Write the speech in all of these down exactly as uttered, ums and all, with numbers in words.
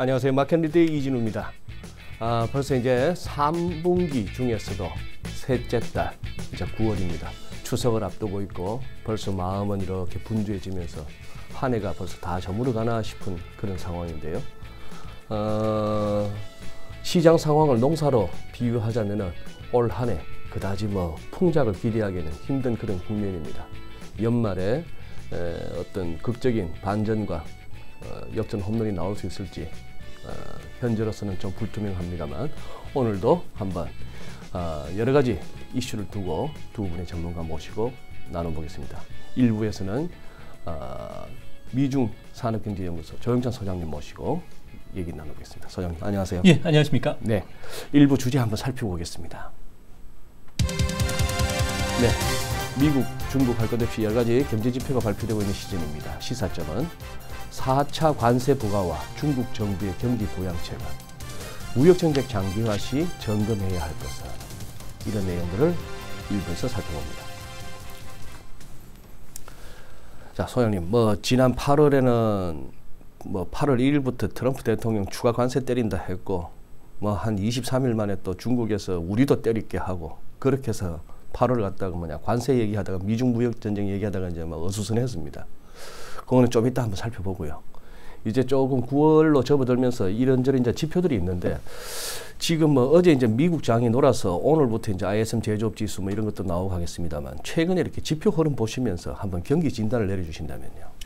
안녕하세요. 마켓리드 이진우입니다. 아, 벌써 이제 삼 분기 중에서도 셋째 달, 이제 구월입니다. 추석을 앞두고 있고 벌써 마음은 이렇게 분주해지면서 한 해가 벌써 다 저물어가나 싶은 그런 상황인데요. 어, 시장 상황을 농사로 비유하자면 올 한 해 그다지 뭐 풍작을 기대하기는 힘든 그런 국면입니다. 연말에 에, 어떤 극적인 반전과 어, 역전 홈런이 나올 수 있을지 어, 현재로서는 좀 불투명합니다만 오늘도 한번 어, 여러 가지 이슈를 두고 두 분의 전문가 모시고 나눠보겠습니다. 일 부에서는 어, 미중 산업경제연구소 조용찬 소장님 모시고 얘기 나누겠습니다. 소장님 안녕하세요. 예, 안녕하십니까. 네, 일 부 주제 한번 살펴보겠습니다. 네, 미국, 중국 할 것 없이 여러 가지 경제지표가 발표되고 있는 시즌입니다. 시사점은 사 차 관세 부과와 중국 정부의 경기 부양 체감, 무역정책 장기화 시 점검해야 할 것은, 이런 내용들을 일부에서 살펴봅니다. 자, 소장님, 뭐 지난 팔월에는 뭐 팔월 일일부터 트럼프 대통령 추가 관세 때린다 했고, 뭐 한 이십삼 일 만에 또 중국에서 우리도 때릴게 하고, 그렇게 해서 팔월 갔다가 뭐냐 관세 얘기하다가 미중 무역 전쟁 얘기하다가 이제 막 어수선했습니다. 그거는 좀 이따 한번 살펴보고요. 이제 조금 구월로 접어들면서 이런저런 이제 지표들이 있는데, 지금 뭐 어제 이제 미국 장이 놀아서 오늘부터 이제 아이에스엠 제조업 지수 뭐 이런 것도 나오고 하겠습니다만, 최근에 이렇게 지표 흐름 보시면서 한번 경기 진단을 내려주신다면요.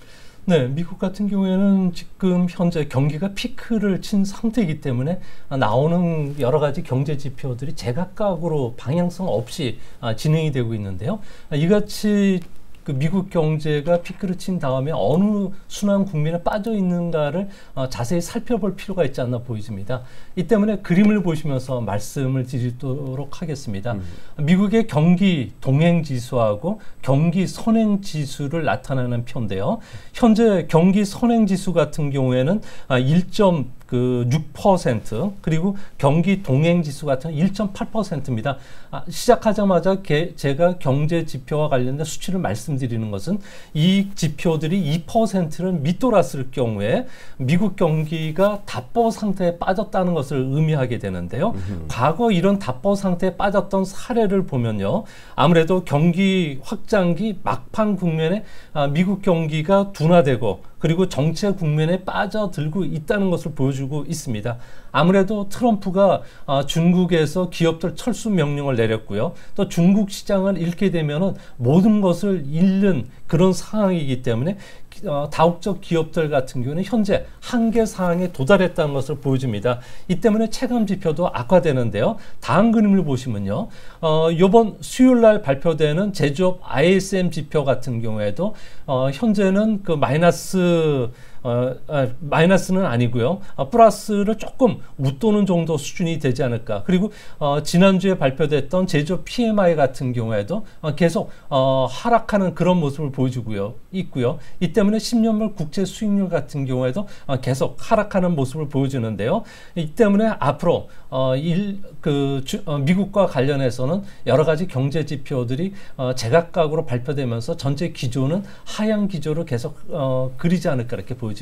네, 미국 같은 경우에는 지금 현재 경기가 피크를 친 상태이기 때문에 나오는 여러 가지 경제 지표들이 제각각으로 방향성 없이 진행이 되고 있는데요. 이같이 그 미국 경제가 피크를 친 다음에 어느 순환 국면에 빠져 있는가를 어, 자세히 살펴볼 필요가 있지 않나 보입니다. 이 때문에 그림을 보시면서 말씀을 드리도록 하겠습니다. 음. 미국의 경기 동행지수하고 경기 선행지수를 나타내는 표인데요. 현재 경기 선행지수 같은 경우에는 아, 일 점 육 퍼센트, 그리고 경기 동행지수 같은 일 점 팔 퍼센트입니다. 아, 시작하자마자 게, 제가 경제 지표와 관련된 수치를 말씀드리는 것은 이 지표들이 이 퍼센트를 밑돌았을 경우에 미국 경기가 답보 상태에 빠졌다는 것을 의미하게 되는데요. 음흠. 과거 이런 답보 상태에 빠졌던 사례를 보면요, 아무래도 경기 확장기 막판 국면에 아, 미국 경기가 둔화되고 그리고 정체 국면에 빠져들고 있다는 것을 보여주고 있습니다. 아무래도 트럼프가 아, 중국에서 기업들 철수 명령을 내렸고요. 또 중국 시장을 잃게 되면은 모든 것을 잃는 그런 상황이기 때문에 어, 다국적 기업들 같은 경우는 현재 한계 상황에 도달했다는 것을 보여줍니다. 이 때문에 체감 지표도 악화되는데요. 다음 그림을 보시면요, 어, 이번 수요일 날 발표되는 제조업 아이에스엠 지표 같은 경우에도 어, 현재는 그 마이너스 어, 아, 마이너스는 아니고요. 아, 플러스를 조금 웃도는 정도 수준이 되지 않을까. 그리고 어, 지난주에 발표됐던 제조업 피엠아이 같은 경우에도 어, 계속 어, 하락하는 그런 모습을 보여주고요 있고요. 이 때문에 십 년물 국채 수익률 같은 경우에도 어, 계속 하락하는 모습을 보여주는데요. 이 때문에 앞으로 어, 일, 그, 주, 어, 미국과 관련해서는 여러 가지 경제 지표들이 어, 제각각으로 발표되면서 전체 기조는 하향 기조를 계속 어, 그리지 않을까 이렇게 보여줍니다.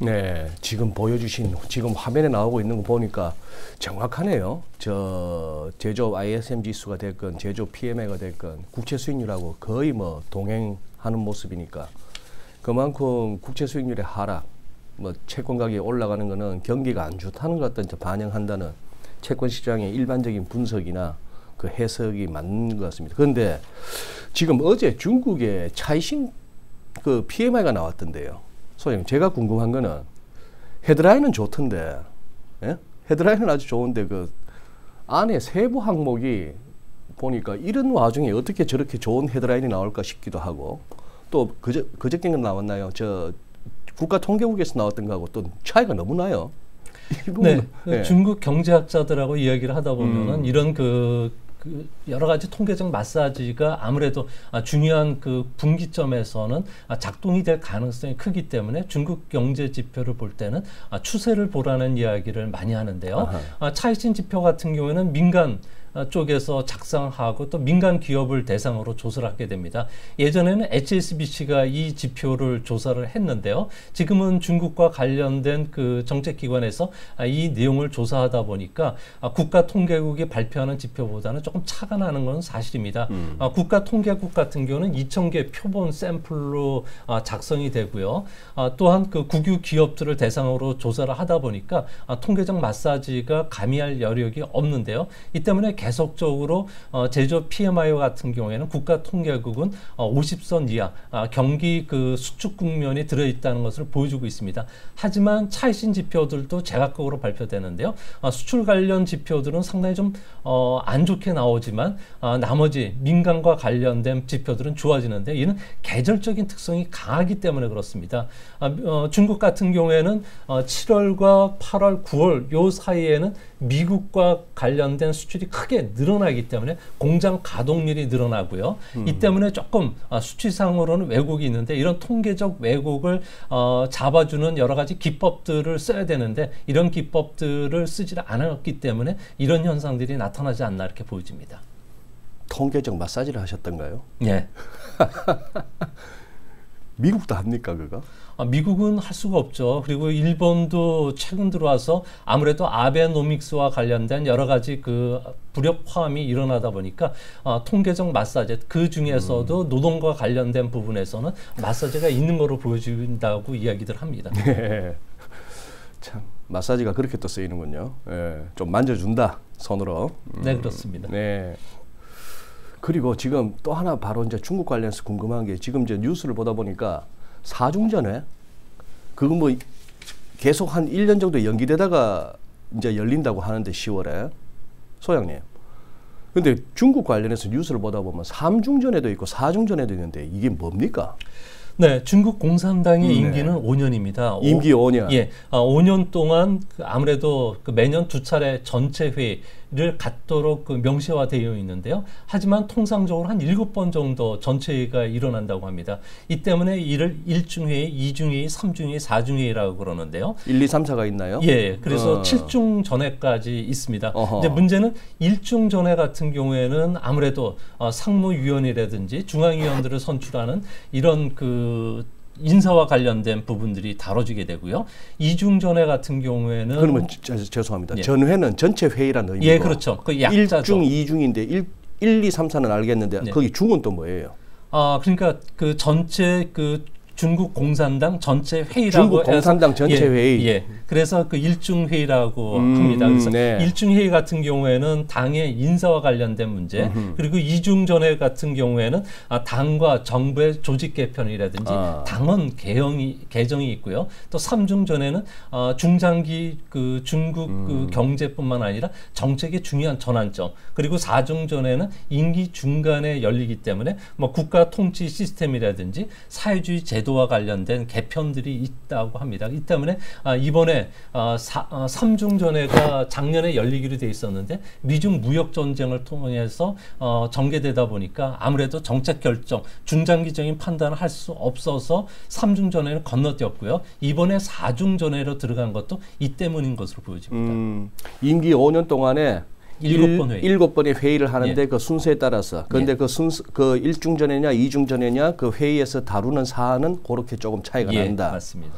네, 지금 보여주신 지금 화면에 나오고 있는 거 보니까 정확하네요. 저 제조업 아이에스엠 지수가 됐건 제조업 피엠아이가 됐건 국채 수익률하고 거의 뭐 동행하는 모습이니까, 그만큼 국채 수익률의 하락, 뭐 채권 가격이 올라가는 거는 경기가 안 좋다는 것 같은 반영한다는 채권 시장의 일반적인 분석이나 그 해석이 맞는 것 같습니다. 그런데 지금 어제 중국의 차이잉 그 피엠아이가 나왔던데요. 소장님, 제가 궁금한 거는 헤드라인은 좋던데, 예? 헤드라인은 아주 좋은데 그 안에 세부 항목이 보니까 이런 와중에 어떻게 저렇게 좋은 헤드라인이 나올까 싶기도 하고, 또 그저, 그저께는 나왔나요? 저 국가통계국에서 나왔던 거하고 또 차이가 너무 나요. 네, 네, 중국 경제학자들하고 이야기를 하다 보면은 음. 이런 그 그 여러 가지 통계적 마사지가 아무래도 중요한 그 분기점에서는 작동이 될 가능성이 크기 때문에 중국 경제 지표를 볼 때는 추세를 보라는 이야기를 많이 하는데요. 아하. 차이잉 지표 같은 경우에는 민간 쪽에서 작성하고 또 민간 기업을 대상으로 조사를 하게 됩니다. 예전에는 에이치에스비씨가 이 지표를 조사를 했는데요. 지금은 중국과 관련된 그 정책기관에서 이 내용을 조사하다 보니까 국가통계국이 발표하는 지표보다는 조금 차가 나는 건 사실입니다. 음. 국가통계국 같은 경우는 이천 개 표본 샘플로 작성이 되고요. 또한 그 국유 기업들을 대상으로 조사를 하다 보니까 통계적 마사지가 가미할 여력이 없는데요. 이 때문에 계속적으로 제조 피엠아이 같은 경우에는 국가통계국은 오십 선 이하 경기 그 수축 국면이 들어있다는 것을 보여주고 있습니다. 하지만 차이신 지표들도 제각각으로 발표되는데요. 수출 관련 지표들은 상당히 좀 안 좋게 나오지만 나머지 민간과 관련된 지표들은 좋아지는데 이는 계절적인 특성이 강하기 때문에 그렇습니다. 중국 같은 경우에는 칠월과 팔월, 구월 요 사이에는 미국과 관련된 수출이 크게 늘어나기 때문에 공장 가동률이 늘어나고요. 음. 이 때문에 조금 수치상으로는 왜곡이 있는데 이런 통계적 왜곡을 어, 잡아주는 여러 가지 기법들을 써야 되는데 이런 기법들을 쓰지 않았기 때문에 이런 현상들이 나타나지 않나 이렇게 보여집니다. 통계적 마사지를 하셨던가요? 예. 미국도 합니까 그거? 미국은 할 수가 없죠. 그리고 일본도 최근 들어와서 아무래도 아베노믹스와 관련된 여러 가지 그 불협 화음이 일어나다 보니까 어, 통계적 마사지 그 중에서도 음. 노동과 관련된 부분에서는 마사지가 있는 거로 보여진다고 이야기들 합니다. 네. 참 마사지가 그렇게 또 쓰이는군요. 네. 좀 만져준다 손으로. 음. 네 그렇습니다. 네. 그리고 지금 또 하나 바로 이제 중국 관련해서 궁금한 게 지금 이제 뉴스를 보다 보니까. 사중전에 그건 뭐 계속 한 일 년 정도 연기되다가 이제 열린다고 하는데 시월에 소장님. 근데 중국 관련해서 뉴스를 보다 보면 삼중전에도 있고 사중전에도 있는데 이게 뭡니까? 네, 중국 공산당의 네. 임기는 오 년입니다. 임기 오 년. 예, 오 년 동안 아무래도 매년 두 차례 전체 회의. 를 갖도록 그 명시화되어 있는데요. 하지만 통상적으로 한 일곱 번 정도 전체회의가 일어난다고 합니다. 이 때문에 이를 일중회의, 이중회의, 삼중회의, 사중회의라고 그러는데요. 일, 이, 삼, 사가 있나요? 예. 그래서 어. 칠중 전회까지 있습니다. 어허. 이제 문제는 일중 전회 같은 경우에는 아무래도 어, 상무위원이라든지 중앙위원들을 선출하는 이런 그 인사와 관련된 부분들이 다뤄지게 되고요. 이중전회 같은 경우에는 그러면 저, 죄송합니다. 예. 전회는 전체 회의라는 의미고. 예, 그렇죠. 그 약자죠. 일중, 이중인데 일, 이, 삼, 사는 알겠는데 예. 거기 중은 또 뭐예요? 아, 그러니까 그 전체 그 중국 공산당 전체 회의라고 중국 공산당 해서, 전체 예, 회의. 예. 그래서 그 일중 회의라고 음, 합니다. 그래서 네. 일중 회의 같은 경우에는 당의 인사와 관련된 문제, 음흠. 그리고 이중 전회 같은 경우에는 당과 정부의 조직 개편이라든지 아. 당헌 개정이 개정이 있고요. 또 삼중 전에는 중장기 그 중국 음. 그 경제뿐만 아니라 정책의 중요한 전환점. 그리고 사중 전에는 임기 중간에 열리기 때문에 뭐 국가 통치 시스템이라든지 사회주의 제도 와 관련된 개편들이 있다고 합니다. 이 때문에 이번에 삼중전회가 작년에 열리기로 돼 있었는데 미중 무역 전쟁을 통해서 전개되다 보니까 아무래도 정책 결정, 중장기적인 판단을 할 수 없어서 삼중전회를 건너뛰었고요. 이번에 사중전회로 들어간 것도 이 때문인 것으로 보여집니다. 음, 임기 오 년 동안에 일곱 번 회의. 일곱 번의 회의를 하는데 예. 그 순서에 따라서. 그런데 예. 그 순서, 그 일중전회냐, 이중전회냐, 그 회의에서 다루는 사안은 그렇게 조금 차이가 예, 난다. 맞습니다.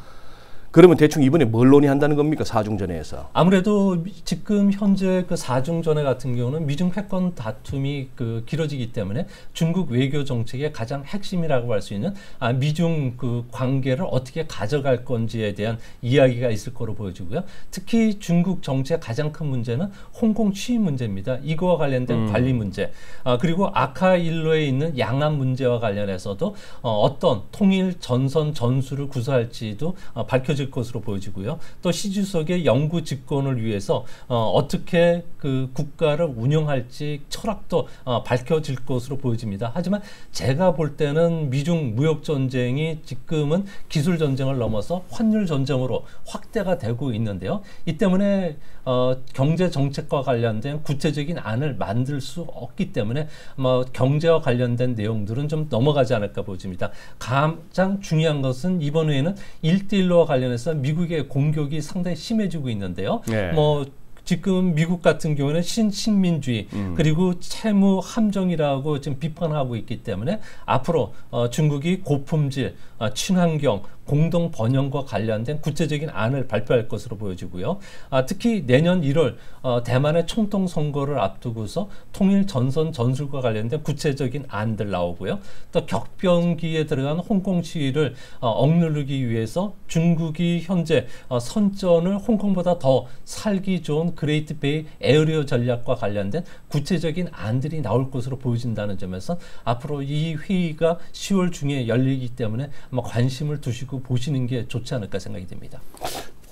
그러면 대충 이번에 뭘 논의한다는 겁니까? 사중전회에서. 아무래도 지금 현재 그 사중전회 같은 경우는 미중 패권 다툼이 그 길어지기 때문에 중국 외교 정책의 가장 핵심이라고 할 수 있는 아, 미중 그 관계를 어떻게 가져갈 건지에 대한 이야기가 있을 거로 보여지고요. 특히 중국 정치의 가장 큰 문제는 홍콩 취입 문제입니다. 이거와 관련된 음. 관리 문제. 아, 그리고 아카 일로에 있는 양안 문제와 관련해서도 어, 어떤 통일 전선 전술을 구사할지도 어, 밝혀지 것으로 보여지고요. 또 시 주석의 영구 집권을 위해서 어, 어떻게 그 국가를 운영할지 철학도 어, 밝혀질 것으로 보여집니다. 하지만 제가 볼 때는 미중 무역 전쟁이 지금은 기술 전쟁을 넘어서 환율 전쟁으로 확대가 되고 있는데요. 이 때문에 어, 경제 정책과 관련된 구체적인 안을 만들 수 없기 때문에 뭐 경제와 관련된 내용들은 좀 넘어가지 않을까 보입니다. 가장 중요한 것은 이번 회의는 일대일로와 관련해서 미국의 공격이 상당히 심해지고 있는데요. 네. 뭐 지금 미국 같은 경우는 신식민주의 음. 그리고 채무 함정이라고 지금 비판하고 있기 때문에 앞으로 어, 중국이 고품질, 어, 친환경, 공동 번영과 관련된 구체적인 안을 발표할 것으로 보여지고요. 아, 특히 내년 일월 어, 대만의 총통 선거를 앞두고서 통일 전선 전술과 관련된 구체적인 안들 나오고요. 또 격변기에 들어간 홍콩 시위를 어, 억누르기 위해서 중국이 현재 어, 선전을 홍콩보다 더 살기 좋은 그레이트 베이 에어리어 전략과 관련된 구체적인 안들이 나올 것으로 보여진다는 점에서 앞으로 이 회의가 시월 중에 열리기 때문에 아마 관심을 두시고 보시는 게 좋지 않을까 생각이 듭니다.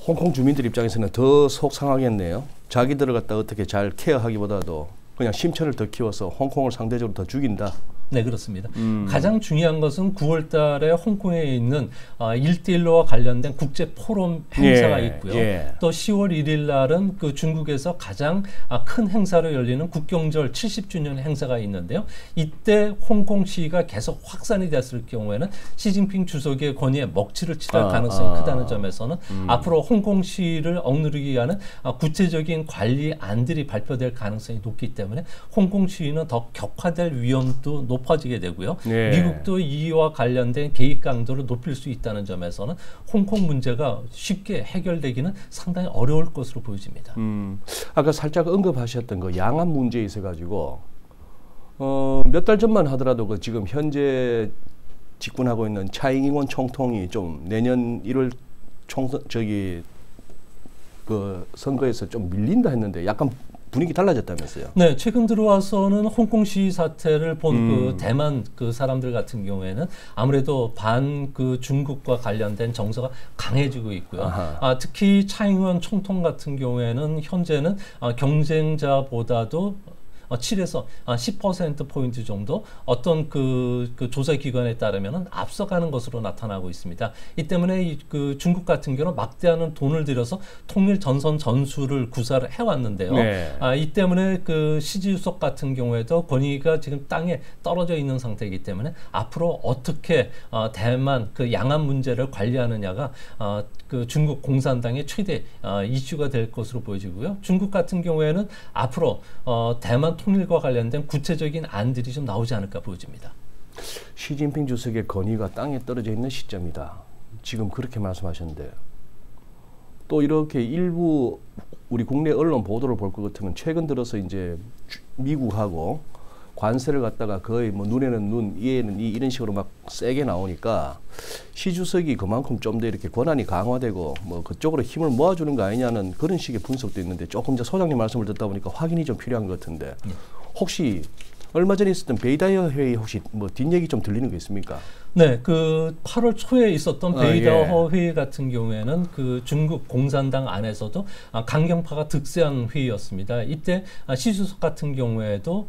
홍콩 주민들 입장에서는 더 속상하겠네요. 자기들을 갖다 어떻게 잘 케어하기보다도 그냥 심천을 더 키워서 홍콩을 상대적으로 더 죽인다. 네, 그렇습니다. 음. 가장 중요한 것은 구월 달에 홍콩에 있는 어, 일대일로와 관련된 국제 포럼 행사가 예, 있고요. 예. 또 시월 일일 날은 그 중국에서 가장 아, 큰 행사로 열리는 국경절 칠십 주년 행사가 있는데요. 이때 홍콩 시위가 계속 확산이 됐을 경우에는 시진핑 주석의 권위에 먹칠을 치달 아, 가능성이 아, 크다는 점에서는 음. 앞으로 홍콩 시위를 억누르기 위한 아, 구체적인 관리 안들이 발표될 가능성이 높기 때문에 홍콩 시위는 더 격화될 위험도 높습니다. 높아지게 되고요. 예. 미국도 이와 관련된 개입 강도를 높일 수 있다는 점에서는 홍콩 문제가 쉽게 해결되기는 상당히 어려울 것으로 보여집니다. 음, 아까 살짝 언급하셨던 그 양안 문제에 있어 가지고 어, 몇 달 전만 하더라도 그 지금 현재 집권하고 있는 차이잉원 총통이 좀 내년 일월 총선 저기 그 선거에서 좀 밀린다 했는데 약간 분위기 달라졌다면서요? 네, 최근 들어와서는 홍콩 시위 사태를 본 음. 그 대만 그 사람들 같은 경우에는 아무래도 반 그 중국과 관련된 정서가 강해지고 있고요. 아, 특히 차이잉원 총통 같은 경우에는 현재는 아, 경쟁자보다도 칠에서 십 퍼센트 포인트 정도 어떤 그, 그 조사기관에 따르면 앞서가는 것으로 나타나고 있습니다. 이 때문에 이, 그 중국 같은 경우는 막대하는 돈을 들여서 통일 전선 전술을 구사를 해왔는데요. 네. 아, 이 때문에 그 시주석 같은 경우에도 권위가 지금 땅에 떨어져 있는 상태이기 때문에 앞으로 어떻게 어, 대만 그 양안 문제를 관리하느냐가 어, 그 중국 공산당의 최대 어, 이슈가 될 것으로 보여지고요. 중국 같은 경우에는 앞으로 어, 대만 통일과 관련된 구체적인 안들이 좀 나오지 않을까 보여집니다. 시진핑 주석의 권위가 땅에 떨어져 있는 시점이다. 지금 그렇게 말씀하셨는데 또 이렇게 일부 우리 국내 언론 보도를 볼 것 같으면 최근 들어서 이제 미국하고 관세를 갖다가 거의 뭐 눈에는 눈, 이에는 이 이런 식으로 막 세게 나오니까 시 주석이 그만큼 좀 더 이렇게 권한이 강화되고 뭐 그쪽으로 힘을 모아주는 거 아니냐는 그런 식의 분석도 있는데 조금 전 소장님 말씀을 듣다 보니까 확인이 좀 필요한 것 같은데 혹시 얼마 전에 있었던 베이다이허 회의 혹시 뭐 뒷얘기 좀 들리는 거 있습니까? 네, 그 팔월 초에 있었던 베이다이허 아, 예. 회의 같은 경우에는 그 중국 공산당 안에서도 강경파가 득세한 회의였습니다. 이때 시 주석 같은 경우에도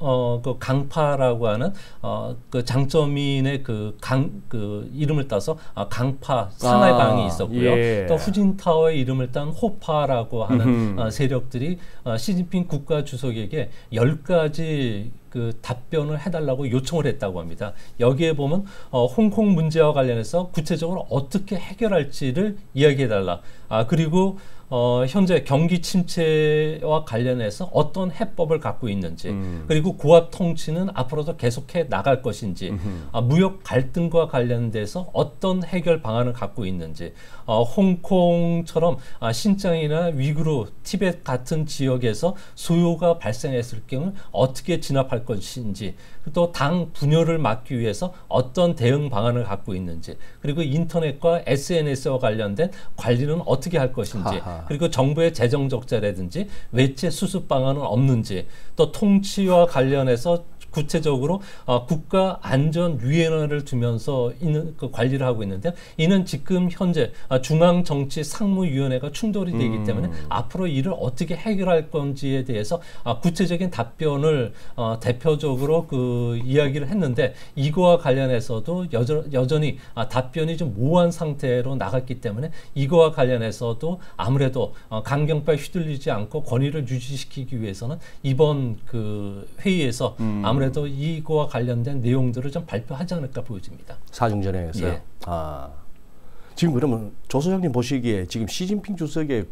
어, 그 강파라고 하는 어, 그 장점인의 그 강 그 이름을 따서 강파 상하이 방이 있었고요. 아, 예. 또 후진타오의 이름을 딴 호파라고 하는 어, 세력들이 어, 시진핑 국가 주석에게 열 가지 그 답변을 해달라고 요청을 했다고 합니다. 여기에 보면 어, 홍콩 문제와 관련해서 구체적으로 어떻게 해결할지를 이야기해달라. 아 그리고 어, 현재 경기 침체와 관련해서 어떤 해법을 갖고 있는지 음. 그리고 고압 통치는 앞으로도 계속해 나갈 것인지 음흠. 아, 무역 갈등과 관련돼서 어떤 해결 방안을 갖고 있는지 어, 홍콩처럼 아, 신장이나 위구르, 티벳 같은 지역에서 소요가 발생했을 경우 어떻게 진압할 것인지 또 당 분열을 막기 위해서 어떤 대응 방안을 갖고 있는지 그리고 인터넷과 에스엔에스와 관련된 관리는 어떻게 할 것인지 하하. 그리고 정부의 재정 적자라든지 외채 수습 방안은 없는지 또 통치와 관련해서 구체적으로 어, 국가 안전 위원회를 두면서 있는 그 관리를 하고 있는데 이는 지금 현재 중앙 정치 상무위원회가 충돌이 되기 음. 때문에 앞으로 이를 어떻게 해결할 건지에 대해서 어, 구체적인 답변을 어, 대표적으로 그 이야기를 했는데 이거와 관련해서도 여저, 여전히 아, 답변이 좀 모호한 상태로 나갔기 때문에 이거와 관련해서도 아무래도 어, 강경파에 휘둘리지 않고 권위를 유지시키기 위해서는 이번 그 회의에서 음. 아무래도 그래도 이거와 관련된 내용들을 좀 발표하지 않을까 보여집니다. 사중전회에서요? 예. 아, 지금 그러면 조 소장님 보시기에 지금 시진핑 주석의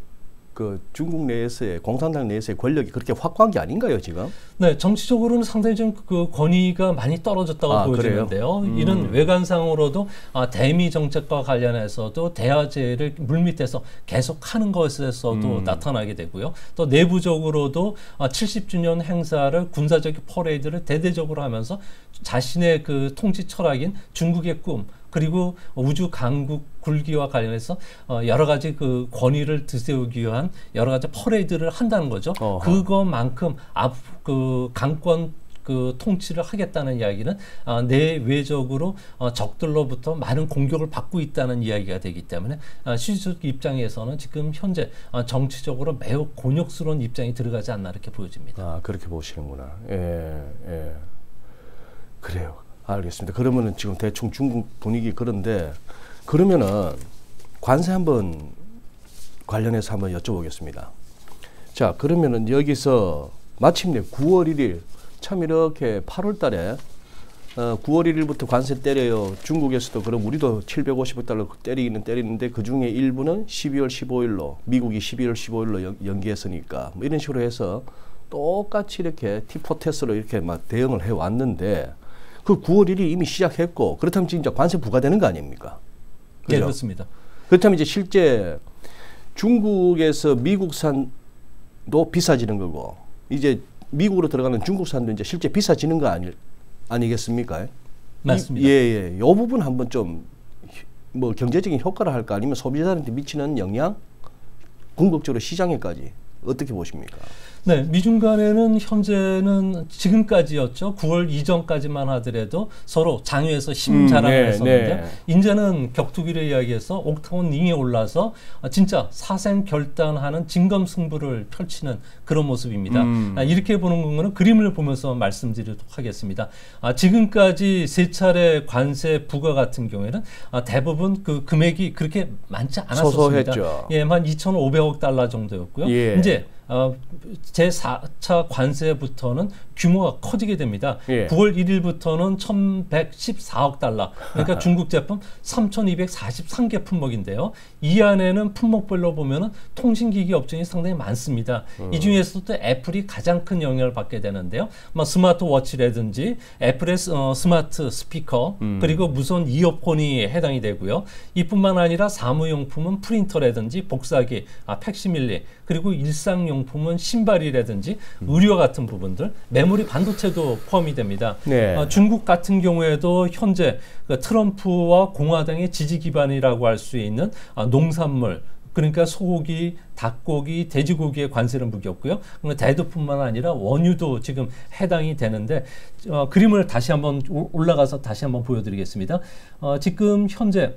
그 중국 내에서의 공산당 내에서의 권력이 그렇게 확고한 게 아닌가요, 지금? 네, 정치적으로는 상당히 좀 그 권위가 많이 떨어졌다고 아, 보여지는데요. 음. 이는 외관상으로도 아, 대미 정책과 관련해서도 대화제를 물밑에서 계속하는 것에서도 음. 나타나게 되고요. 또 내부적으로도 아, 칠십 주년 행사를 군사적인 퍼레이드를 대대적으로 하면서 자신의 그 통치 철학인 중국의 꿈, 그리고 우주 강국 굴기와 관련해서 여러 가지 그 권위를 드세우기 위한 여러 가지 퍼레이드를 한다는 거죠. 어허. 그것만큼 앞 그 강권 그 통치를 하겠다는 이야기는 어, 내외적으로 어, 적들로부터 많은 공격을 받고 있다는 이야기가 되기 때문에 어, 시진핑 입장에서는 지금 현재 어, 정치적으로 매우 곤욕스러운 입장이 들어가지 않나 이렇게 보여집니다. 아, 그렇게 보시는구나. 예, 예. 그래요. 알겠습니다. 그러면은 지금 대충 중국 분위기 그런데 그러면은 관세 한번 관련해서 한번 여쭤보겠습니다. 자, 그러면은 여기서 마침내 구월 일일 참 이렇게 팔월 달에 어, 구월 일일부터 관세 때려요. 중국에서도 그럼 우리도 칠백오십억 달러 때리기는 때리는데 그 중에 일부는 십이월 십오일로 미국이 십이월 십오일로 연, 연기했으니까 뭐 이런 식으로 해서 똑같이 이렇게 티포테스로 이렇게 막 대응을 해 왔는데. 그 구월 일일이 이미 시작했고 그렇다면 지금 이제 관세 부과되는 거 아닙니까? 그렇죠? 네, 그렇습니다. 그렇다면 이제 실제 중국에서 미국산도 비싸지는 거고 이제 미국으로 들어가는 중국산도 이제 실제 비싸지는 거 아니, 아니겠습니까? 맞습니다. 이, 예, 예. 이 부분 한번 좀 뭐 경제적인 효과를 할까 아니면 소비자한테 미치는 영향 궁극적으로 시장에까지 어떻게 보십니까? 네, 미중 간에는 현재는 지금까지였죠. 구월 이전까지만 하더라도 서로 장외에서 힘자랑을 음, 네, 했었는데 네. 이제는 격투기를 이야기해서 옥타곤 링에 올라서 진짜 사생결단하는 진검승부를 펼치는 그런 모습입니다. 음. 이렇게 보는 거는 그림을 보면서 말씀드리도록 하겠습니다. 지금까지 세 차례 관세 부과 같은 경우에는 대부분 그 금액이 그렇게 많지 않았었습니다. 소소했죠. 예, 한 이천오백억 달러 정도였고요. 예. 이제 어, 제사 차 관세부터는 규모가 커지게 됩니다. 예. 구월 일일부터는 천백십사억 달러, 그러니까 중국 제품 삼천이백사십삼 개 품목인데요. 이 안에는 품목별로 보면 통신기기 업종이 상당히 많습니다. 음. 이 중에서도 애플이 가장 큰 영향을 받게 되는데요. 뭐 스마트워치라든지 애플의 어, 스마트 스피커, 음. 그리고 무선 이어폰이 해당이 되고요. 이뿐만 아니라 사무용품은 프린터라든지 복사기, 아, 팩시밀리, 그리고 일상용 품은 신발이라든지 의료 같은 부분들, 메모리 반도체도 포함이 됩니다. 네. 어, 중국 같은 경우에도 현재 그 트럼프와 공화당의 지지 기반이라고 할 수 있는 어, 농산물, 그러니까 소고기, 닭고기, 돼지고기에 관세를 부겼고요. 대두뿐만 아니라 원유도 지금 해당이 되는데 어, 그림을 다시 한번 올라가서 다시 한번 보여드리겠습니다. 어, 지금 현재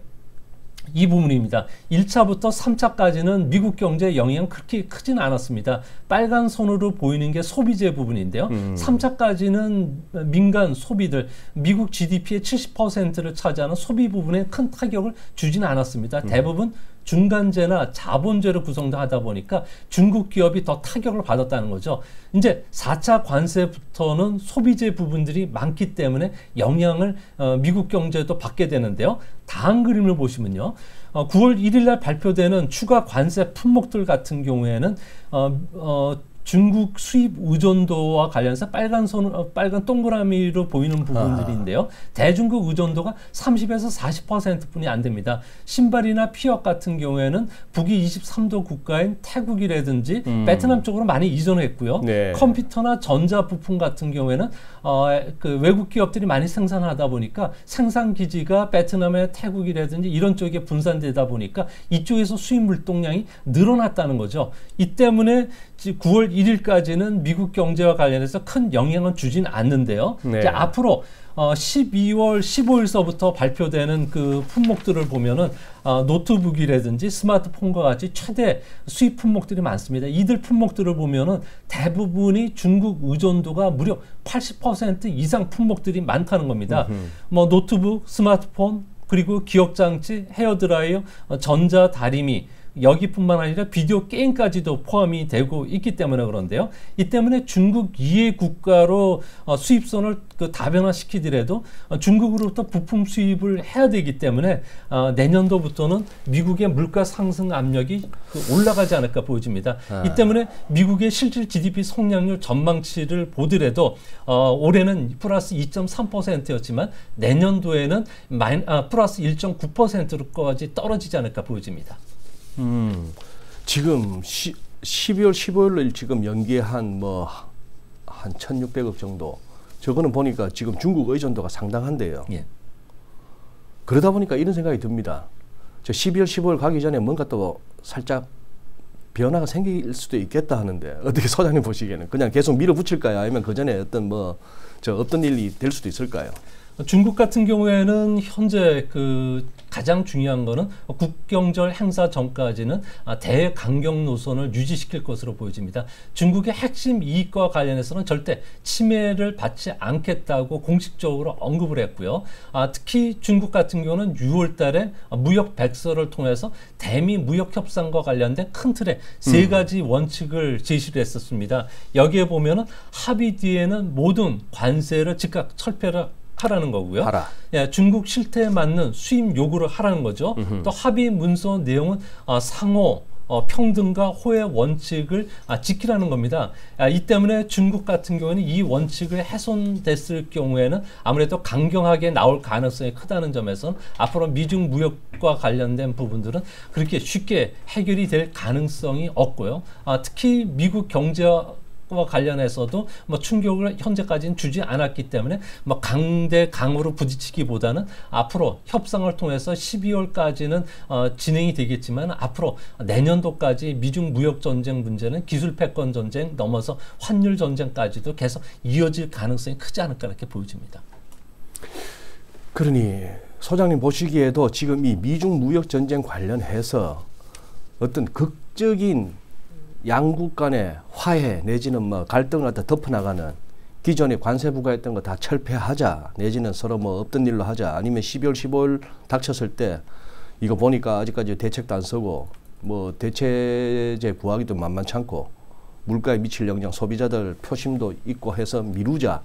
이 부분입니다. 일 차부터 삼 차까지는 미국 경제에 영향 그렇게 크진 않았습니다. 빨간 선으로 보이는 게 소비재 부분인데요. 음. 삼 차까지는 민간 소비들, 미국 지디피의 칠십 퍼센트를 차지하는 소비 부분에 큰 타격을 주진 않았습니다. 음. 대부분 중간재나 자본재로 구성하다 보니까 중국 기업이 더 타격을 받았다는 거죠. 이제 사 차 관세부터는 소비재 부분들이 많기 때문에 영향을 어, 미국 경제도 받게 되는데요. 다음 그림을 보시면요. 어, 구월 일일 날 발표되는 추가 관세 품목들 같은 경우에는 어, 어, 중국 수입 의존도와 관련해서 빨간 선, 빨간 동그라미로 보이는 부분들인데요. 아. 대중국 의존도가 삼십에서 사십 퍼센트뿐이 안 됩니다. 신발이나 피혁 같은 경우에는 북위 이십삼 도 국가인 태국이라든지 음. 베트남 쪽으로 많이 이전했고요. 네. 컴퓨터나 전자부품 같은 경우에는 어, 그 외국 기업들이 많이 생산하다 보니까 생산기지가 베트남의 태국이라든지 이런 쪽에 분산되다 보니까 이쪽에서 수입 물동량이 늘어났다는 거죠. 이 때문에 구월 일일까지는 미국 경제와 관련해서 큰 영향은 주진 않는데요. 네. 이제 앞으로 어, 십이월 십오일서부터 발표되는 그 품목들을 보면은 어, 노트북이라든지 스마트폰과 같이 최대 수입 품목들이 많습니다. 이들 품목들을 보면은 대부분이 중국 의존도가 무려 팔십 퍼센트 이상 품목들이 많다는 겁니다. 음흠. 뭐 노트북, 스마트폰, 그리고 기억장치, 헤어드라이어, 전자 다리미, 여기뿐만 아니라 비디오 게임까지도 포함이 되고 있기 때문에 그런데요. 이 때문에 중국 이해 국가로 수입선을 다변화시키더라도 중국으로부터 부품 수입을 해야 되기 때문에 내년도부터는 미국의 물가 상승 압력이 올라가지 않을까 보여집니다. 아. 이 때문에 미국의 실질 지디피 성장률 전망치를 보더라도 올해는 플러스 이 점 삼 퍼센트였지만 내년도에는 마이, 아, 플러스 일 점 구 퍼센트로까지 떨어지지 않을까 보여집니다. 음, 지금 시, 십이월 십오일을 지금 연기한 뭐 한 천육백억 정도, 저거는 보니까 지금 중국 의존도가 상당한데요. 예. 그러다 보니까 이런 생각이 듭니다. 저 십이월 십오일 가기 전에 뭔가 또 살짝 변화가 생길 수도 있겠다 하는데 어떻게 소장님 보시기에는 그냥 계속 밀어붙일까요? 아니면 그 전에 어떤 뭐 저 어떤 일이 될 수도 있을까요? 중국 같은 경우에는 현재 그 가장 중요한 거는 국경절 행사 전까지는 대강경 노선을 유지시킬 것으로 보여집니다. 중국의 핵심 이익과 관련해서는 절대 침해를 받지 않겠다고 공식적으로 언급을 했고요. 아, 특히 중국 같은 경우는 유월 달에 무역 백서를 통해서 대미 무역 협상과 관련된 큰 틀에 세 가지 음. 원칙을 제시를 했었습니다. 여기에 보면은 합의 뒤에는 모든 관세를 즉각 철폐를 하라는 거고요. 하라. 예, 중국 실태에 맞는 수입 요구를 하라는 거죠. 으흠. 또 합의 문서 내용은 어, 상호 어, 평등과 호혜 원칙을 아, 지키라는 겁니다. 아, 이 때문에 중국 같은 경우에는 이 원칙을 훼손됐을 경우에는 아무래도 강경하게 나올 가능성이 크다는 점에서는 앞으로 미중 무역과 관련된 부분들은 그렇게 쉽게 해결이 될 가능성이 없고요. 아, 특히 미국 경제와 관련해서도 뭐 충격을 현재까지는 주지 않았기 때문에 뭐 강대 강으로 부딪히기보다는 앞으로 협상을 통해서 십이월까지는 어, 진행이 되겠지만 앞으로 내년도까지 미중 무역 전쟁 문제는 기술 패권 전쟁 넘어서 환율 전쟁까지도 계속 이어질 가능성이 크지 않을까 이렇게 보여집니다. 그러니 소장님 보시기에도 지금 이 미중 무역 전쟁 관련해서 어떤 극적인 양국 간의 화해 내지는 뭐 갈등을 갖다 덮어나가는 기존에 관세 부과했던 거 다 철폐하자 내지는 서로 뭐 없던 일로 하자 아니면 십이월 십오일 닥쳤을 때 이거 보니까 아직까지 대책도 안 쓰고 뭐 대체제 구하기도 만만찮고 물가에 미칠 영향 소비자들 표심도 있고 해서 미루자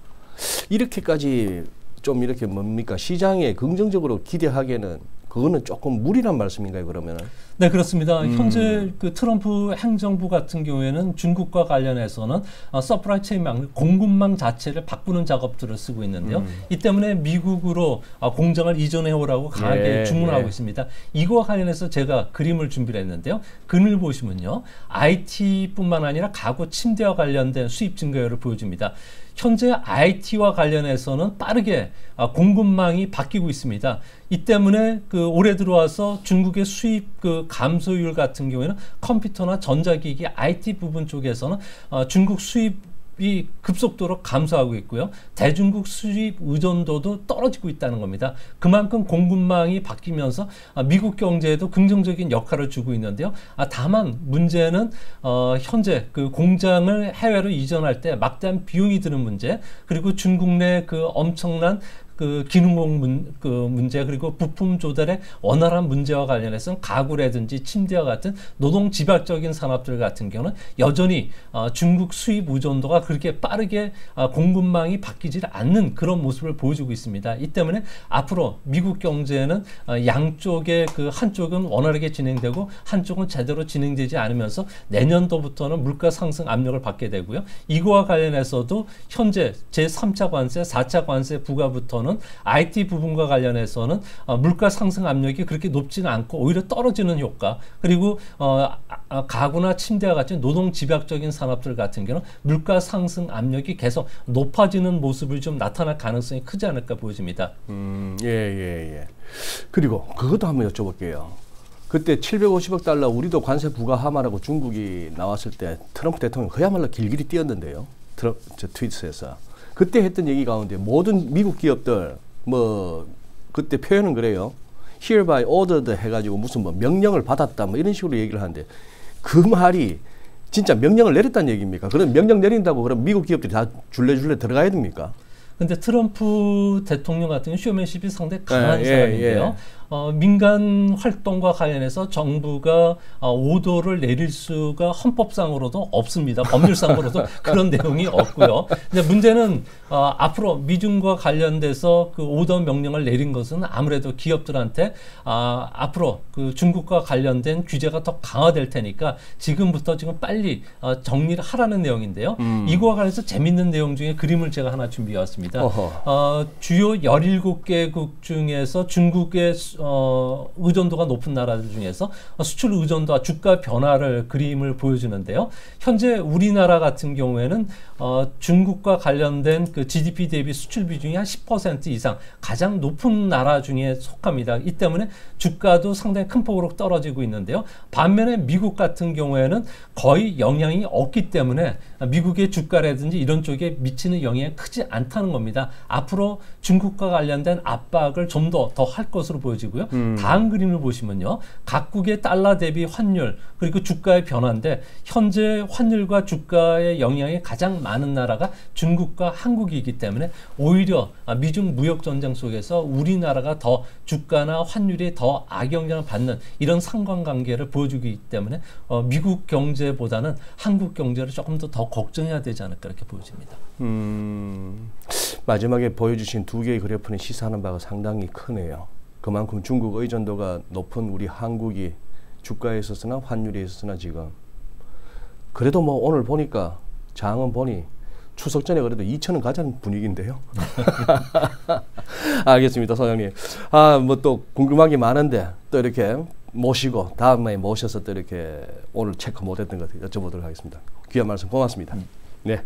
이렇게까지 좀 이렇게 뭡니까 시장에 긍정적으로 기대하기에는 그거는 조금 무리란 말씀인가요, 그러면은? 네, 그렇습니다. 음. 현재 그 트럼프 행정부 같은 경우에는 중국과 관련해서는 어, 서프라이 체인망, 공급망 자체를 바꾸는 작업들을 쓰고 있는데요. 음. 이 때문에 미국으로 어, 공장을 이전해오라고 강하게 예, 주문하고 예. 있습니다. 이거와 관련해서 제가 그림을 준비를 했는데요. 그림을 보시면요. 아이티뿐만 아니라 가구 침대와 관련된 수입 증가율을 보여줍니다. 현재 아이티와 관련해서는 빠르게 공급망이 바뀌고 있습니다. 이 때문에 그 올해 들어와서 중국의 수입 그 감소율 같은 경우에는 컴퓨터나 전자기기 아이티 부분 쪽에서는 어 중국 수입 이 급속도로 감소하고 있고요. 대중국 수입 의존도도 떨어지고 있다는 겁니다. 그만큼 공급망이 바뀌면서 미국 경제에도 긍정적인 역할을 주고 있는데요. 다만 문제는 어, 현재 그 공장을 해외로 이전할 때 막대한 비용이 드는 문제, 그리고 중국 내 그 엄청난 그 기능공 문, 그 문제, 그리고 부품 조달의 원활한 문제와 관련해서는 가구라든지 침대와 같은 노동 집약적인 산업들 같은 경우는 여전히 어, 중국 수입 의존도가 그렇게 빠르게 어, 공급망이 바뀌질 않는 그런 모습을 보여주고 있습니다. 이 때문에 앞으로 미국 경제는 어, 양쪽의 그 한쪽은 원활하게 진행되고 한쪽은 제대로 진행되지 않으면서 내년도부터는 물가 상승 압력을 받게 되고요. 이거와 관련해서도 현재 제삼 차 관세, 사 차 관세 부과부터는 아이티 부분과 관련해서는 어, 물가 상승 압력이 그렇게 높지는 않고 오히려 떨어지는 효과, 그리고 어, 아, 가구나 침대와 같은 노동 집약적인 산업들 같은 경우는 물가 상승 압력이 계속 높아지는 모습을 좀 나타날 가능성이 크지 않을까 보여집니다. 음, 예, 예, 예. 그리고 그것도 한번 여쭤볼게요. 그때 칠백오십억 달러 우리도 관세 부과하마라고 중국이 나왔을 때 트럼프 대통령 그야말로 길길이 뛰었는데요. 트럼프 저 트윗에서. 그때 했던 얘기 가운데 모든 미국 기업들 뭐 그때 표현은 그래요. hereby ordered 해가지고 무슨 뭐 명령을 받았다 뭐 이런 식으로 얘기를 하는데 그 말이 진짜 명령을 내렸다는 얘기입니까? 그럼 명령 내린다고 그럼 미국 기업들이 다 줄레줄레 들어가야 됩니까? 근데 트럼프 대통령 같은 경우 쇼맨십이 상당히 강한 예, 사람인데요. 예, 예. 어, 민간 활동과 관련해서 정부가 어, 오도를 내릴 수가 헌법상으로도 없습니다. 법률상으로도 그런 내용이 없고요. 근데 문제는 어, 앞으로 미중과 관련돼서 그 오더 명령을 내린 것은 아무래도 기업들한테 아, 앞으로 그 중국과 관련된 규제가 더 강화될 테니까 지금부터 지금 빨리 어, 정리를 하라는 내용인데요. 음. 이거와 관련해서 재밌는 내용 중에 그림을 제가 하나 준비해 왔습니다. 어, 주요 열일곱 개국 중에서 중국의 어, 의존도가 높은 나라들 중에서 수출 의존도와 주가 변화를 그림을 보여주는데요. 현재 우리나라 같은 경우에는 어, 중국과 관련된 그 지디피 대비 수출 비중이 한 십 퍼센트 이상 가장 높은 나라 중에 속합니다. 이 때문에 주가도 상당히 큰 폭으로 떨어지고 있는데요. 반면에 미국 같은 경우에는 거의 영향이 없기 때문에 미국의 주가라든지 이런 쪽에 미치는 영향이 크지 않다는 겁니다. 앞으로 중국과 관련된 압박을 좀 더 더 할 것으로 보여지고요. 음. 다음 그림을 보시면요. 각국의 달러 대비 환율 그리고 주가의 변화인데 현재 환율과 주가의 영향이 가장 많은 나라가 중국과 한국이기 때문에 오히려 미중 무역 전쟁 속에서 우리나라가 더 주가나 환율이 더 악영향을 받는 이런 상관관계를 보여주기 때문에 어, 미국 경제보다는 한국 경제를 조금 더 더 걱정해야 되지 않을까 이렇게 보여집니다. 음, 마지막에 보여주신 두 개의 그래프는 시사하는 바가 상당히 크네요. 그만큼 중국 의존도가 높은 우리 한국이 주가에 있었으나 환율에 있었으나 지금 그래도 뭐 오늘 보니까 장은 보니 추석 전에 그래도 이천 원 가자는 분위기인데요. 알겠습니다, 소장님. 아, 뭐 또 궁금한 게 많은데 또 이렇게 모시고 다음에 모셔서 또 이렇게 오늘 체크 못했던 것 여쭤보도록 하겠습니다. 귀한 말씀 고맙습니다. 네.